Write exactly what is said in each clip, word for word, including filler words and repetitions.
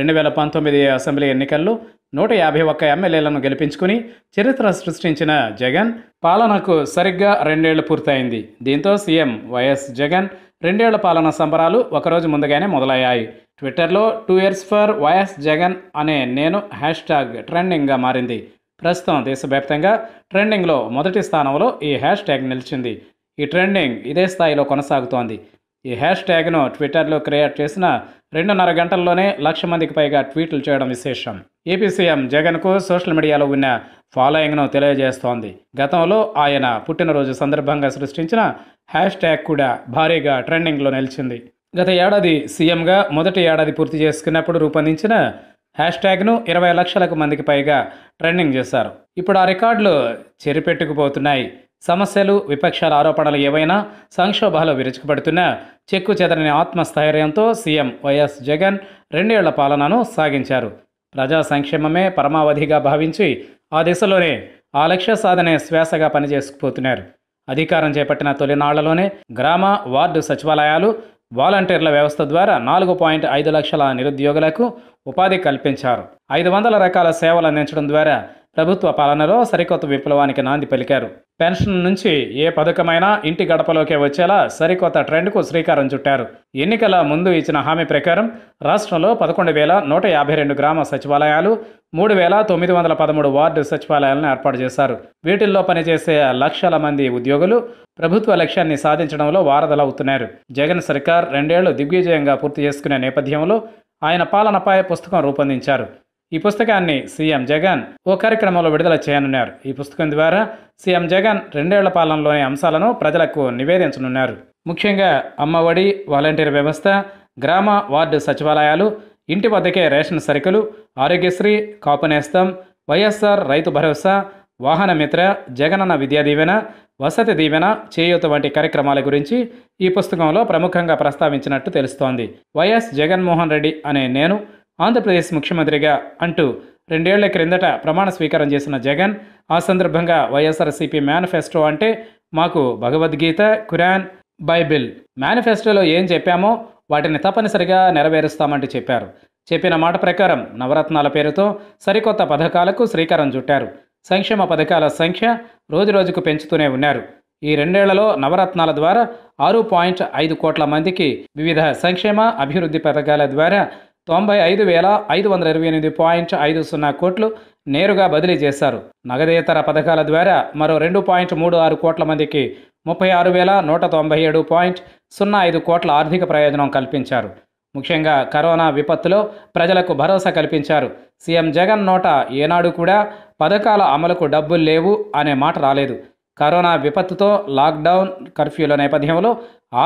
రెండు వేల పంతొమ్మిది అసెంబ్లీ ఎన్నికల్లో నూట యాభై ఒక్క ఎమ్మెల్యేలను గెలిపించుకుని చరిత్ర సృష్టించిన జగన్ పాలనకు సరిగ్గా రెండేళ్లు పూర్తయింది. దీంతో సీఎం వైఎస్ జగన్ రెండేళ్ల పాలన సంబరాలు ఒకరోజు ముందుగానే మొదలయ్యాయి. ట్విట్టర్లో two years for YS Jagan అనే నేను హ్యాష్ ట్యాగ్ ట్రెండింగ్గా మారింది. ప్రస్తుతం దేశవ్యాప్తంగా ట్రెండింగ్లో మొదటి స్థానంలో ఈ హ్యాష్ ట్యాగ్ నిలిచింది. ఈ ట్రెండింగ్ ఇదే స్థాయిలో కొనసాగుతోంది. ఈ హ్యాష్ ట్యాగ్ను ట్విట్టర్లో క్రియేట్ చేసిన రెండున్నర గంటల్లోనే లక్ష మందికి పైగా ట్వీట్లు చేయడం విశేషం. ఏపీ సీఎం జగన్కు సోషల్ మీడియాలో ఉన్న ఫాలోయింగ్ను తెలియజేస్తోంది. గతంలో ఆయన పుట్టినరోజు సందర్భంగా సృష్టించిన హ్యాష్ ట్యాగ్ కూడా భారీగా ట్రెండింగ్లో నిలిచింది. గత ఏడాది సీఎంగా మొదటి ఏడాది పూర్తి చేసుకున్నప్పుడు రూపొందించిన హ్యాష్ ట్యాగ్ను ఇరవై లక్షలకు మందికి పైగా ట్రెండింగ్ చేశారు. ఇప్పుడు ఆ రికార్డులు చెరిపెట్టుకుపోతున్నాయి. సమస్యలు, విపక్షాల ఆరోపణలు ఏవైనా సంక్షోభాలు విరుచుకుపడుతున్న చెక్కు చెదరని ఆత్మస్థైర్యంతో సీఎం వైఎస్ జగన్ రెండేళ్ల పాలనను సాగించారు. ప్రజా సంక్షేమమే పరమావధిగా భావించి ఆ దిశలోనే ఆ లక్ష్య సాధనే శ్వాసగా పనిచేసుకుపోతున్నారు. అధికారం చేపట్టిన తొలినాళ్లలోనే గ్రామ, వార్డు సచివాలయాలు, వాలంటీర్ల వ్యవస్థ ద్వారా నాలుగు పాయింట్ ఐదు లక్షల నిరుద్యోగులకు ఉపాధి కల్పించారు. ఐదు వందల రకాల సేవలు అందించడం ద్వారా ప్రభుత్వ పాలనలో సరికొత్త విప్లవానికి నాంది పలికారు. పెన్షన్ నుంచి ఏ పథకమైనా ఇంటి గడపలోకే వచ్చేలా సరికొత్త ట్రెండ్కు శ్రీకారం చుట్టారు. ఎన్నికల ముందు ఇచ్చిన హామీ ప్రకారం రాష్ట్రంలో పదకొండు వేల నూట యాభై రెండు గ్రామ సచివాలయాలు, మూడు వేల తొమ్మిది వందల పదమూడు వార్డు సచివాలయాలను ఏర్పాటు చేశారు. వీటిల్లో పనిచేసే లక్షల మంది ఉద్యోగులు ప్రభుత్వ లక్ష్యాన్ని సాధించడంలో వారధలవుతున్నారు. జగన్ సర్కార్ రెండేళ్లు దిగ్విజయంగా పూర్తి చేసుకునే నేపథ్యంలో ఆయన పాలనపై పుస్తకం రూపొందించారు. ఈ పుస్తకాన్ని సీఎం జగన్ ఓ కార్యక్రమంలో విడుదల చేయనున్నారు. ఈ పుస్తకం ద్వారా సీఎం జగన్ రెండేళ్ల పాలనలోని అంశాలను ప్రజలకు నివేదించనున్నారు. ముఖ్యంగా అమ్మఒడి, వాలంటీర్ వ్యవస్థ, గ్రామ వార్డు సచివాలయాలు, ఇంటి వద్దకే రేషన్ సరుకులు, ఆరోగ్యశ్రీ, కాపు నేస్తం, వైఎస్ఆర్ రైతు భరోసా, వాహన మిత్ర, జగనన్న విద్యా దీవెన, వసతి దీవెన, చేయూత వంటి కార్యక్రమాల గురించి ఈ పుస్తకంలో ప్రముఖంగా ప్రస్తావించినట్టు తెలుస్తోంది. వైఎస్ జగన్మోహన్ రెడ్డి అనే నేను ఆంధ్రప్రదేశ్ ముఖ్యమంత్రిగా అంటూ రెండేళ్ల క్రిందట ప్రమాణ స్వీకారం చేసిన జగన్ ఆ సందర్భంగా వైఎస్ఆర్సీపీ మేనిఫెస్టో అంటే మాకు భగవద్గీత, ఖురాన్, బైబిల్, మేనిఫెస్టోలో ఏం చెప్పామో వాటిని తప్పనిసరిగా నెరవేరుస్తామంటూ చెప్పారు. చెప్పిన మాట ప్రకారం నవరత్నాల పేరుతో సరికొత్త పథకాలకు శ్రీకారం చుట్టారు. సంక్షేమ పథకాల సంఖ్య రోజురోజుకు పెంచుతూనే ఉన్నారు. ఈ రెండేళ్లలో నవరత్నాల ద్వారా ఆరు పాయింట్ ఐదు కోట్ల మందికి వివిధ సంక్షేమ అభివృద్ధి పథకాల ద్వారా తొంభై ఐదు వేల ఐదు వందల ఇరవై ఎనిమిది పాయింట్ ఐదు సున్నా కోట్లు నేరుగా బదిలీ చేశారు. నగదేతర పథకాల ద్వారా మరో రెండు పాయింట్ మూడు ఆరు కోట్ల మందికి ముప్పై ఆరు వేల నూట తొంభై ఏడు పాయింట్ సున్నా ఐదు కోట్ల ఆర్థిక ప్రయోజనం కల్పించారు. ముఖ్యంగా కరోనా విపత్తులో ప్రజలకు భరోసా కల్పించారు. సీఎం జగన్ నోట ఏనాడు కూడా పథకాల అమలుకు డబ్బులు లేవు అనే మాట రాలేదు. కరోనా విపత్తుతో లాక్డౌన్, కర్ఫ్యూల నేపథ్యంలో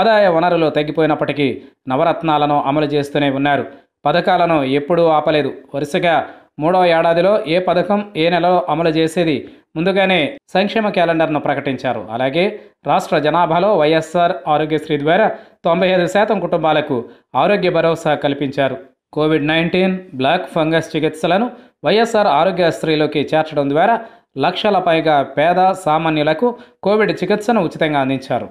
ఆదాయ వనరులు తగ్గిపోయినప్పటికీ నవరత్నాలను అమలు చేస్తూనే ఉన్నారు. పథకాలను ఎప్పుడూ ఆపలేదు. వరుసగా మూడో ఏడాదిలో ఏ పథకం ఏ నెలలో అమలు చేసేది ముందుగానే సంక్షేమ క్యాలెండర్ను ప్రకటించారు. అలాగే రాష్ట్ర జనాభాలో వైఎస్ఆర్ ఆరోగ్యశ్రీ ద్వారా తొంభై ఐదు శాతం కుటుంబాలకు ఆరోగ్య భరోసా కల్పించారు. కోవిడ్ నైన్టీన్, బ్లాక్ ఫంగస్ చికిత్సలను వైఎస్ఆర్ ఆరోగ్యశ్రీలోకి చేర్చడం ద్వారా లక్షల పైగా పేద సామాన్యులకు కోవిడ్ చికిత్సను ఉచితంగా అందించారు.